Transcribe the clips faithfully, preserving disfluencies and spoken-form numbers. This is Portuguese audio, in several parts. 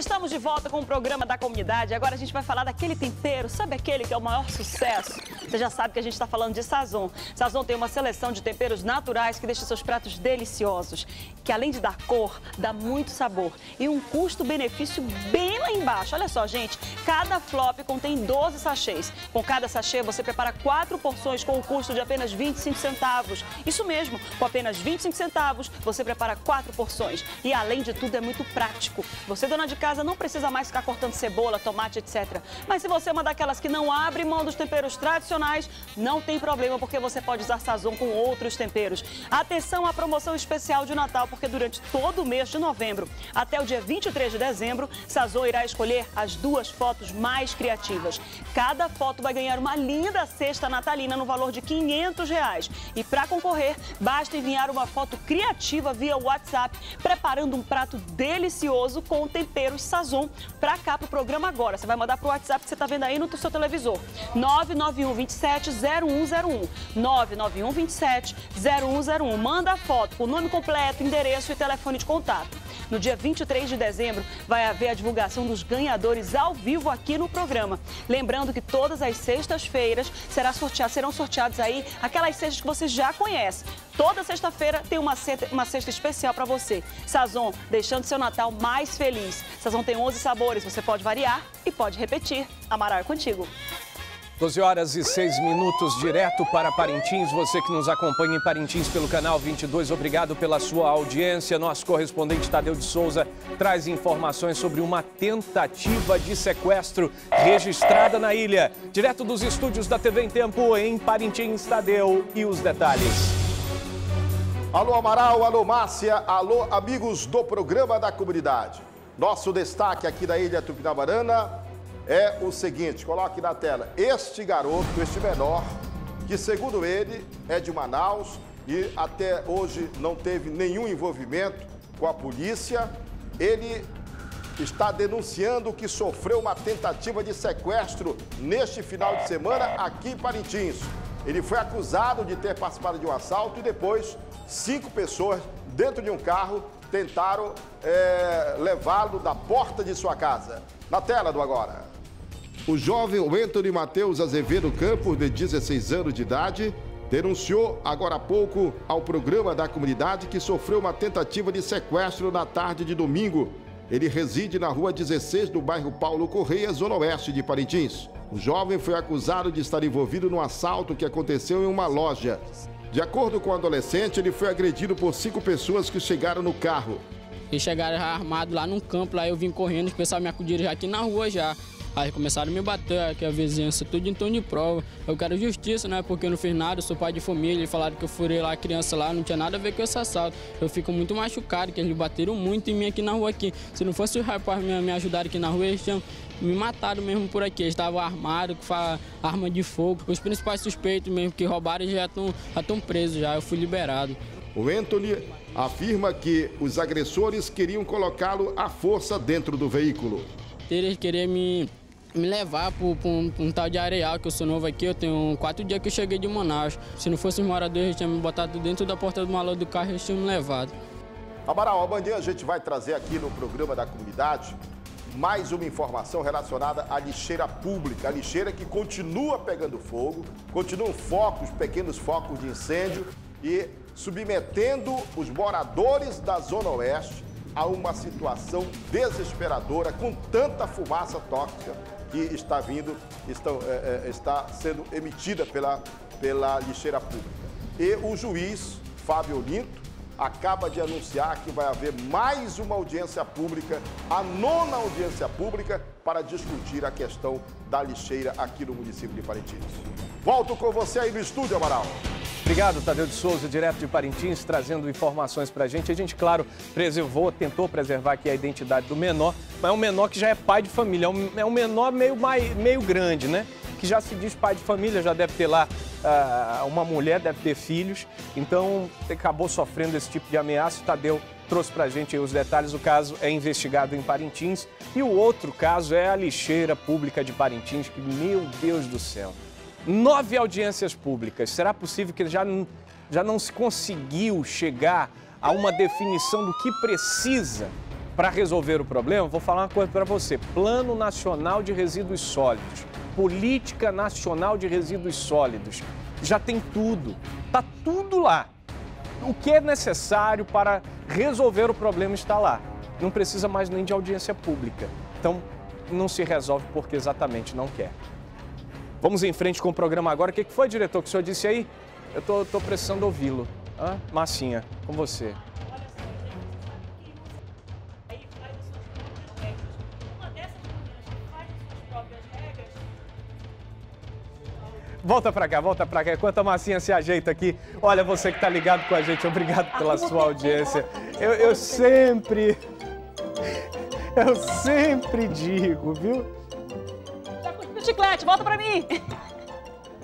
Estamos de volta com o programa da comunidade. Agora a gente vai falar daquele tempero, sabe aquele que é o maior sucesso? Você já sabe que a gente está falando de Sazon. Sazon tem uma seleção de temperos naturais que deixa seus pratos deliciosos, que além de dar cor, dá muito sabor e um custo-benefício bem lá embaixo. Olha só, gente, cada flop contém doze sachês. Com cada sachê você prepara quatro porções com o custo de apenas vinte e cinco centavos. Isso mesmo, com apenas vinte e cinco centavos você prepara quatro porções e além de tudo é muito prático. Você, dona de casa, não precisa mais ficar cortando cebola, tomate, etcétera. Mas se você é uma daquelas que não abre mão dos temperos tradicionais, não tem problema, porque você pode usar Sazon com outros temperos. Atenção à promoção especial de Natal, porque durante todo o mês de novembro, até o dia vinte e três de dezembro, Sazon irá escolher as duas fotos mais criativas. Cada foto vai ganhar uma linda cesta natalina no valor de quinhentos reais. E para concorrer, basta enviar uma foto criativa via WhatsApp, preparando um prato delicioso com tempero Sazon para cá pro programa agora. Você vai mandar pro WhatsApp que você tá vendo aí no seu televisor. nove nove um, dois sete, zero um zero um. nove nove um, dois sete, zero um zero um. Manda a foto com o nome completo, endereço e telefone de contato. No dia vinte e três de dezembro vai haver a divulgação dos ganhadores ao vivo aqui no programa. Lembrando que todas as sextas-feiras será sorteado, serão sorteados aí aquelas cestas que você já conhece. Toda sexta-feira tem uma cesta, uma cesta especial para você. Sazon, deixando seu Natal mais feliz. Sazon tem onze sabores, você pode variar e pode repetir. Amaral, é contigo. doze horas e seis minutos, direto para Parintins. Você que nos acompanha em Parintins pelo canal vinte e dois, obrigado pela sua audiência. Nosso correspondente Tadeu de Souza traz informações sobre uma tentativa de sequestro registrada na ilha. Direto dos estúdios da T V em Tempo, em Parintins, Tadeu e os detalhes. Alô Amaral, alô Márcia, alô amigos do programa da comunidade. Nosso destaque aqui da ilha Tupinambarana é o seguinte, coloque na tela, este garoto, este menor, que segundo ele é de Manaus e até hoje não teve nenhum envolvimento com a polícia, ele está denunciando que sofreu uma tentativa de sequestro neste final de semana aqui em Parintins. Ele foi acusado de ter participado de um assalto e depois cinco pessoas dentro de um carro tentaram é, levá-lo da porta de sua casa. Na tela do Agora. O jovem Anthony Matheus Azevedo Campos, de dezesseis anos de idade, denunciou agora há pouco ao programa da comunidade que sofreu uma tentativa de sequestro na tarde de domingo. Ele reside na rua dezesseis do bairro Paulo Correia, zona oeste de Parintins. O jovem foi acusado de estar envolvido num assalto que aconteceu em uma loja. De acordo com o adolescente, ele foi agredido por cinco pessoas que chegaram no carro. Eles chegaram já armados lá num campo, lá eu vim correndo, os pessoal me acudiram já aqui na rua já. Aí começaram a me bater, aqui a vizinhança, tudo em torno de prova. Eu quero justiça, né, porque eu não fiz nada, eu sou pai de família, falaram que eu furei lá a criança lá, não tinha nada a ver com esse assalto. Eu fico muito machucado, que eles bateram muito em mim aqui na rua aqui. Se não fosse os rapazes me, me ajudarem aqui na rua, eles tinham me matado mesmo por aqui. Eles estavam armados, com arma de fogo. Os principais suspeitos mesmo que roubaram já estão já estão presos já, eu fui liberado. O Anthony afirma que os agressores queriam colocá-lo à força dentro do veículo. Eles queriam me... me levar para um, um tal de areal, que eu sou novo aqui, eu tenho quatro dias que eu cheguei de Manaus. Se não fossem os moradores, eles tinham me botado dentro da porta do maluco do carro e eles tinham me levado. Amaral, amanhã a gente vai trazer aqui no programa da comunidade mais uma informação relacionada à lixeira pública, a lixeira que continua pegando fogo, continuam focos, pequenos focos de incêndio e submetendo os moradores da Zona Oeste a uma situação desesperadora com tanta fumaça tóxica que está vindo, está, é, está sendo emitida pela, pela lixeira pública. E o juiz, Fábio Olinto, acaba de anunciar que vai haver mais uma audiência pública, a nona audiência pública, para discutir a questão da lixeira aqui no município de Parintins. Volto com você aí no estúdio, Amaral. Obrigado, Tadeu de Souza, direto de Parintins, trazendo informações pra gente. A gente, claro, preservou, tentou preservar aqui a identidade do menor, mas é um menor que já é pai de família, é um menor meio, meio grande, né? Que já se diz pai de família, já deve ter lá uh, uma mulher, deve ter filhos, então acabou sofrendo esse tipo de ameaça. O Tadeu trouxe pra gente aí os detalhes, o caso é investigado em Parintins e o outro caso é a lixeira pública de Parintins, que, meu Deus do céu... Nove audiências públicas. Será possível que já, já não se conseguiu chegar a uma definição do que precisa Para resolver o problema, vou falar uma coisa para você. Plano Nacional de Resíduos Sólidos, Política Nacional de Resíduos Sólidos. Já tem tudo, está tudo lá. O que é necessário para resolver o problema está lá. Não precisa mais nem de audiência pública. Então, não se resolve porque exatamente não quer. Vamos em frente com o programa agora. O que foi, diretor, que o senhor disse aí? Eu tô, tô precisando ouvi-lo. Ah, Massinha, com você. Volta pra cá, volta pra cá. Enquanto a Massinha se ajeita aqui, olha você que tá ligado com a gente, obrigado pela sua audiência. Eu, eu sempre, eu sempre digo, viu? Já cuspiu o chiclete, volta pra mim.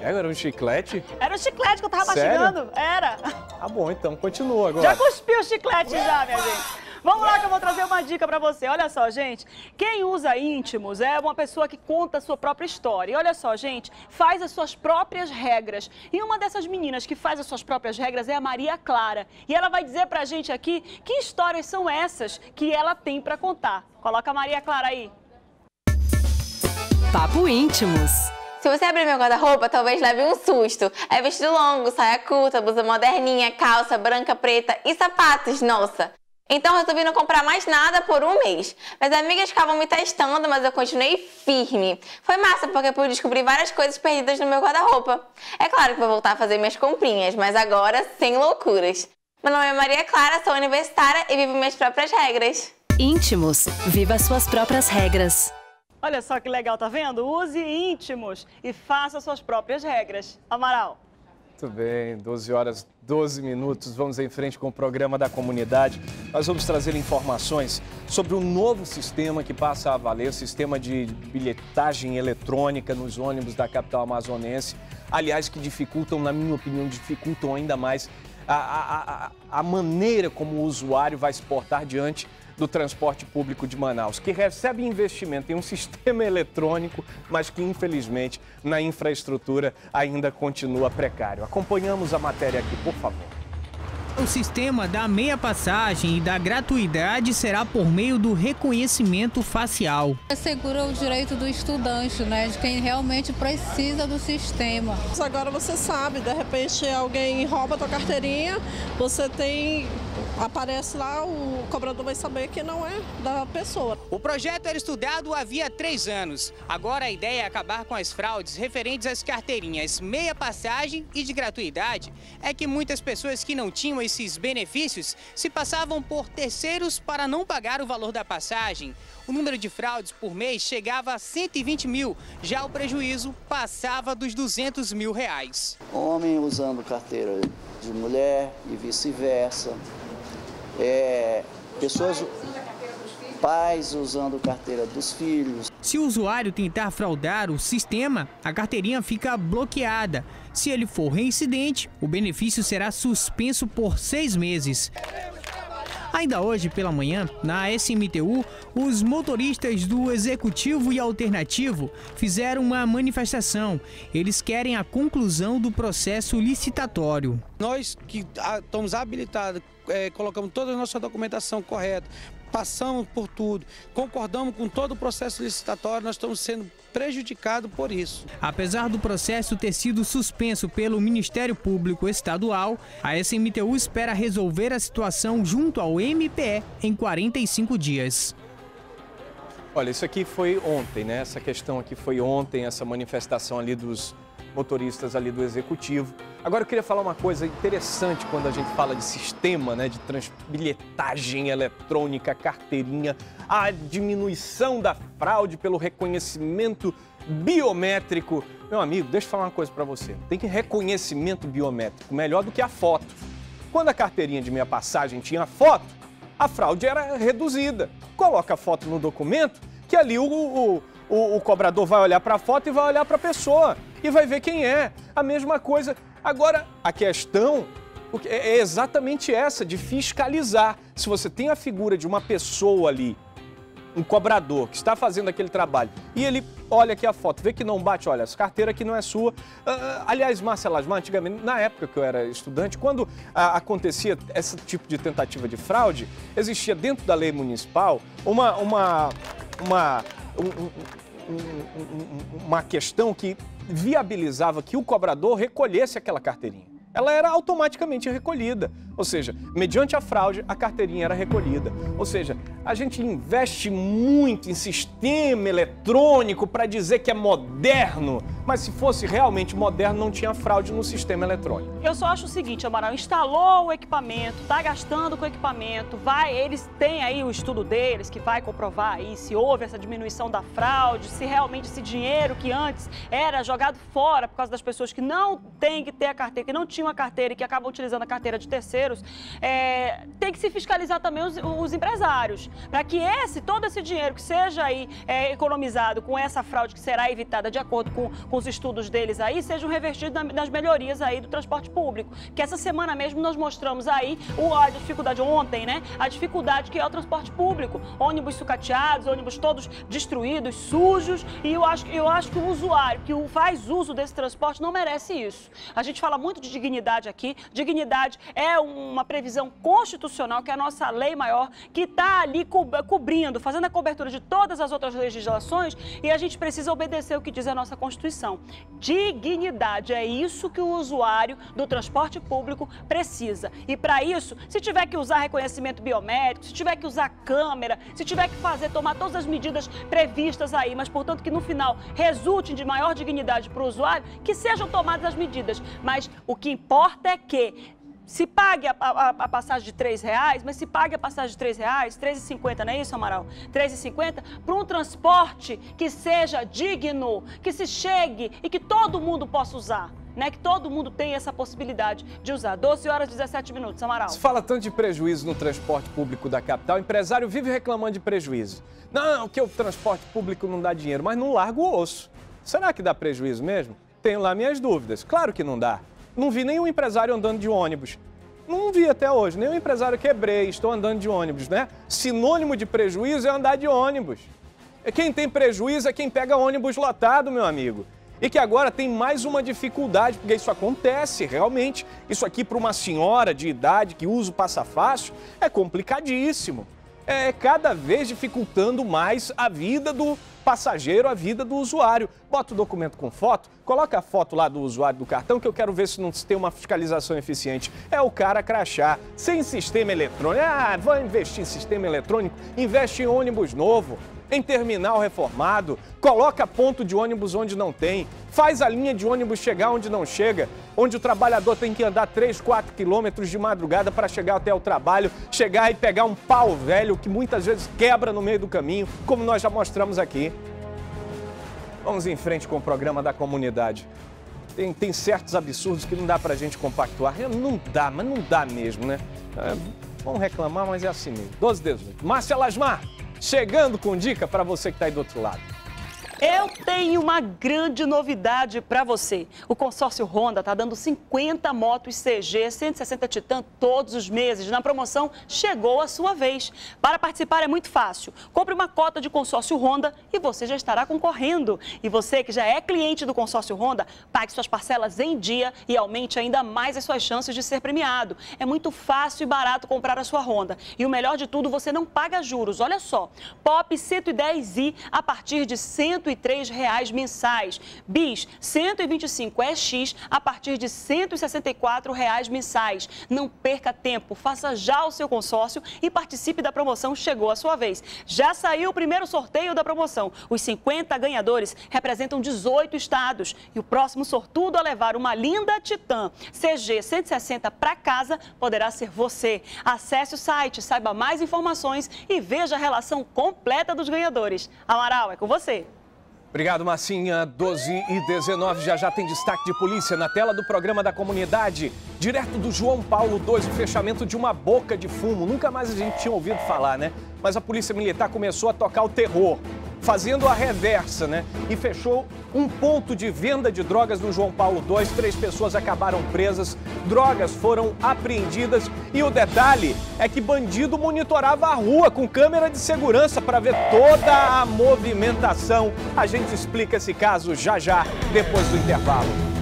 Era um chiclete? Era um chiclete que eu tava mastigando. Era. Ah, bom, então, continua agora. Já cuspiu o chiclete já, minha gente. Vamos lá que eu vou trazer uma dica pra você. Olha só, gente, quem usa Íntimos é uma pessoa que conta a sua própria história. E olha só, gente, faz as suas próprias regras. E uma dessas meninas que faz as suas próprias regras é a Maria Clara. E ela vai dizer pra gente aqui que histórias são essas que ela tem pra contar. Coloca a Maria Clara aí. Papo Íntimos. Se você abrir meu guarda-roupa, talvez leve um susto. É vestido longo, saia curta, blusa moderninha, calça branca, preta e sapatos, nossa! Então resolvi não comprar mais nada por um mês. Minhas amigas ficavam me testando, mas eu continuei firme. Foi massa porque pude descobrir várias coisas perdidas no meu guarda-roupa. É claro que vou voltar a fazer minhas comprinhas, mas agora sem loucuras. Meu nome é Maria Clara, sou universitária e vivo minhas próprias regras. Íntimos, viva suas próprias regras. Olha só que legal, tá vendo? Use Íntimos e faça suas próprias regras. Amaral. Muito bem, doze horas, doze minutos, vamos em frente com o programa da comunidade. Nós vamos trazer informações sobre um novo sistema que passa a valer, o sistema de bilhetagem eletrônica nos ônibus da capital amazonense. Aliás, que dificultam, na minha opinião, dificultam ainda mais a, a, a maneira como o usuário vai se portar diante do transporte público de Manaus, que recebe investimento em um sistema eletrônico, mas que, infelizmente, na infraestrutura ainda continua precário. Acompanhamos a matéria aqui, por favor. O sistema da meia passagem e da gratuidade será por meio do reconhecimento facial. Assegura o direito do estudante, né, de quem realmente precisa do sistema. Agora você sabe, de repente alguém rouba a tua carteirinha, você tem... Aparece lá, o cobrador vai saber que não é da pessoa. O projeto era estudado havia três anos. Agora a ideia é acabar com as fraudes referentes às carteirinhas meia passagem e de gratuidade. É que muitas pessoas que não tinham esses benefícios se passavam por terceiros para não pagar o valor da passagem. O número de fraudes por mês chegava a cento e vinte mil, já o prejuízo passava dos duzentos mil reais. Homem usando carteira de mulher e vice-versa. É, pessoas, pais usando carteira dos filhos. Se o usuário tentar fraudar o sistema, a carteirinha fica bloqueada. Se ele for reincidente, o benefício será suspenso por seis meses. Ainda hoje pela manhã, na S M T U, os motoristas do Executivo e Alternativo fizeram uma manifestação. Eles querem a conclusão do processo licitatório. Nós que estamos habilitados, é, colocamos toda a nossa documentação correta, passamos por tudo, concordamos com todo o processo licitatório, nós estamos sendo prejudicados por isso. Apesar do processo ter sido suspenso pelo Ministério Público Estadual, a S M T U espera resolver a situação junto ao M P E em quarenta e cinco dias. Olha, isso aqui foi ontem, né? Essa questão aqui foi ontem, essa manifestação ali dos motoristas ali do Executivo. Agora eu queria falar uma coisa interessante quando a gente fala de sistema, né, de bilhetagem eletrônica, carteirinha, a diminuição da fraude pelo reconhecimento biométrico. Meu amigo, deixa eu falar uma coisa para você. Tem que reconhecimento biométrico, melhor do que a foto. Quando a carteirinha de meia passagem tinha foto, a fraude era reduzida. Coloca a foto no documento que ali o, o, o, o cobrador vai olhar para a foto e vai olhar para a pessoa. E vai ver quem é. A mesma coisa. Agora, a questão é exatamente essa, de fiscalizar. Se você tem a figura de uma pessoa ali um cobrador que está fazendo aquele trabalho e ele olha aqui a foto, vê que não bate, olha, essa carteira aqui não é sua. Uh, aliás, Marcelo Asmar, antigamente, na época que eu era estudante, quando uh, acontecia esse tipo de tentativa de fraude, existia dentro da lei municipal uma, uma, uma, um, um, uma questão que viabilizava que o cobrador recolhesse aquela carteirinha. Ela era automaticamente recolhida, ou seja, mediante a fraude, a carteirinha era recolhida. Ou seja, a gente investe muito em sistema eletrônico para dizer que é moderno, mas se fosse realmente moderno, não tinha fraude no sistema eletrônico. Eu só acho o seguinte, Amaral, instalou o equipamento, está gastando com o equipamento, vai, eles têm aí o estudo deles que vai comprovar aí se houve essa diminuição da fraude, se realmente esse dinheiro que antes era jogado fora por causa das pessoas que não têm que ter a carteira, que não tinham uma carteira e que acabam utilizando a carteira de terceiros, é, tem que se fiscalizar também os, os empresários, para que esse, todo esse dinheiro que seja aí é, economizado com essa fraude que será evitada de acordo com, com os estudos deles aí, sejam revertidos na, nas melhorias aí do transporte público. Que essa semana mesmo nós mostramos aí o, a dificuldade ontem, né? A dificuldade que é o transporte público. Ônibus sucateados, ônibus todos destruídos, sujos, e eu acho, eu acho que o usuário que faz uso desse transporte não merece isso. A gente fala muito de dignidade dignidade aqui. Dignidade é uma previsão constitucional, que é a nossa lei maior, que está ali cobrindo, fazendo a cobertura de todas as outras legislações, e a gente precisa obedecer o que diz a nossa Constituição. Dignidade é isso que o usuário do transporte público precisa. E para isso, se tiver que usar reconhecimento biométrico, se tiver que usar câmera, se tiver que fazer, tomar todas as medidas previstas aí, mas portanto que no final resulte de maior dignidade para o usuário, que sejam tomadas as medidas. Mas o que O que importa é que se pague a, a, a passagem de três reais, mas se pague a passagem de três reais, três e cinquenta, não é isso, Amaral? três e cinquenta para um transporte que seja digno, que se chegue e que todo mundo possa usar. Né, que todo mundo tem essa possibilidade de usar. doze horas e dezessete minutos, Amaral. Se fala tanto de prejuízo no transporte público da capital, o empresário vive reclamando de prejuízo. Não, que o transporte público não dá dinheiro, mas não larga o osso. Será que dá prejuízo mesmo? Tenho lá minhas dúvidas. Claro que não dá. Não vi nenhum empresário andando de ônibus. Não vi até hoje, nenhum empresário quebrei, estou andando de ônibus, né? Sinônimo de prejuízo é andar de ônibus. Quem tem prejuízo é quem pega ônibus lotado, meu amigo. E que agora tem mais uma dificuldade, porque isso acontece realmente. Isso aqui para uma senhora de idade que usa o passa-fácil é complicadíssimo. É cada vez dificultando mais a vida do passageiro, a vida do usuário. Bota o documento com foto, coloca a foto lá do usuário do cartão, que eu quero ver se não tem uma fiscalização eficiente. É o cara crachá, sem sistema eletrônico. Ah, vai investir em sistema eletrônico? Investe em ônibus novo, em terminal reformado, coloca ponto de ônibus onde não tem, faz a linha de ônibus chegar onde não chega, onde o trabalhador tem que andar três, quatro quilômetros de madrugada para chegar até o trabalho, chegar e pegar um pau velho que muitas vezes quebra no meio do caminho, como nós já mostramos aqui. Vamos em frente com o programa da comunidade. Tem, tem certos absurdos que não dá pra gente compactuar. Não dá, mas não dá mesmo, né? É, vamos reclamar, mas é assim mesmo. doze, dezoito. Marcelo Asmar, chegando com dica para você que está aí do outro lado. Eu tenho uma grande novidade para você. O consórcio Honda está dando cinquenta motos C G cento e sessenta Titan todos os meses. Na promoção, chegou a sua vez. Para participar é muito fácil. Compre uma cota de consórcio Honda e você já estará concorrendo. E você que já é cliente do consórcio Honda, pague suas parcelas em dia e aumente ainda mais as suas chances de ser premiado. É muito fácil e barato comprar a sua Honda. E o melhor de tudo, você não paga juros. Olha só, P O P cento e dez i a partir de cento e três reais mensais. B I S cento e vinte e cinco E X a partir de cento e sessenta e quatro reais mensais. Não perca tempo, faça já o seu consórcio e participe da promoção Chegou a Sua Vez. Já saiu o primeiro sorteio da promoção. Os cinquenta ganhadores representam dezoito estados e o próximo sortudo a levar uma linda Titan C G cento e sessenta para casa poderá ser você. Acesse o site, saiba mais informações e veja a relação completa dos ganhadores. Amaral, é com você. Obrigado, Massinha. doze e dezenove, já já tem destaque de polícia na tela do programa da comunidade. Direto do João Paulo dois, o fechamento de uma boca de fumo. Nunca mais a gente tinha ouvido falar, né? Mas a polícia militar começou a tocar o terror, fazendo a reversa, né? E fechou um ponto de venda de drogas no João Paulo dois. Três pessoas acabaram presas. drogas foram apreendidas e o detalhe é que bandido monitorava a rua com câmera de segurança para ver toda a movimentação. A gente explica esse caso já já, depois do intervalo.